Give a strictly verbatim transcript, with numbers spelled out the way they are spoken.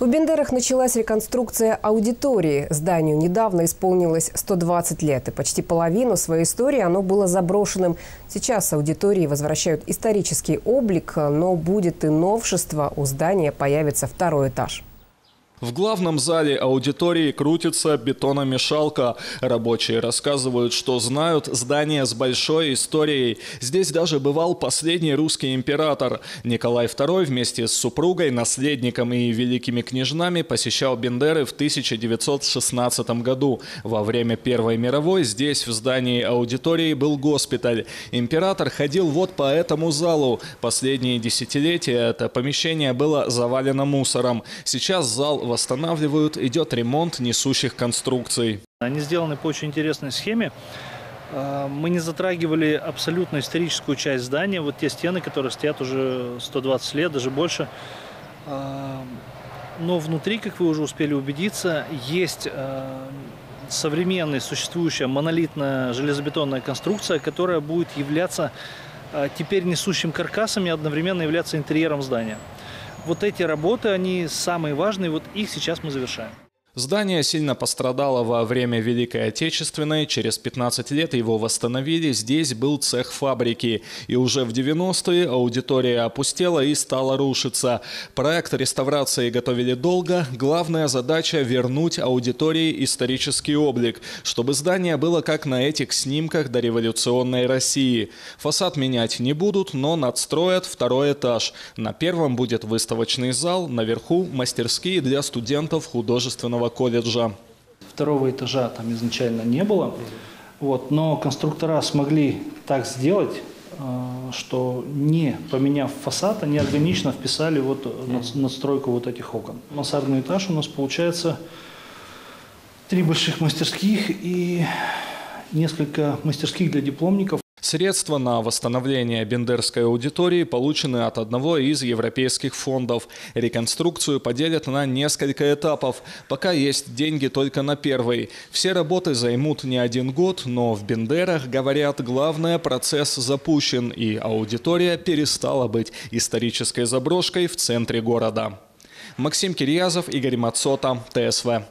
В Бендерах началась реконструкция аудитории. Зданию недавно исполнилось сто двадцать лет, и почти половину своей истории оно было заброшенным. Сейчас аудитории возвращают исторический облик, но будет и новшество. У здания появится второй этаж. В главном зале аудитории крутится бетономешалка. Рабочие рассказывают, что знают здание с большой историей. Здесь даже бывал последний русский император. Николай Второй вместе с супругой, наследником и великими княжнами посещал Бендеры в тысяча девятьсот шестнадцатом году. Во время Первой мировой здесь, в здании аудитории, был госпиталь. Император ходил вот по этому залу. Последние десятилетия это помещение было завалено мусором. Сейчас зал восстанавливают, идет ремонт несущих конструкций. Они сделаны по очень интересной схеме. Мы не затрагивали абсолютно историческую часть здания. Вот те стены, которые стоят уже сто двадцать лет, даже больше. Но внутри, как вы уже успели убедиться, есть современная, существующая монолитная железобетонная конструкция, которая будет являться теперь несущим каркасом и одновременно являться интерьером здания. Вот эти работы, они самые важные, вот их сейчас мы завершаем. Здание сильно пострадало во время Великой Отечественной. Через пятнадцать лет его восстановили. Здесь был цех фабрики. И уже в девяностые аудитория опустела и стала рушиться. Проект реставрации готовили долго. Главная задача – вернуть аудитории исторический облик, чтобы здание было как на этих снимках дореволюционной России. Фасад менять не будут, но надстроят второй этаж. На первом будет выставочный зал, наверху – мастерские для студентов художественного колледжа. Второго этажа там изначально не было, вот, но конструктора смогли так сделать, что не поменяв фасад, они органично вписали вот надстройку вот этих окон. Мансардный этаж у нас получается три больших мастерских и несколько мастерских для дипломников. Средства на восстановление бендерской аудитории получены от одного из европейских фондов. Реконструкцию поделят на несколько этапов. Пока есть деньги только на первый. Все работы займут не один год, но в Бендерах, говорят, главное, процесс запущен, и аудитория перестала быть исторической заброшкой в центре города. Максим Кирьязов, Игорь Мацота, тэ эс вэ.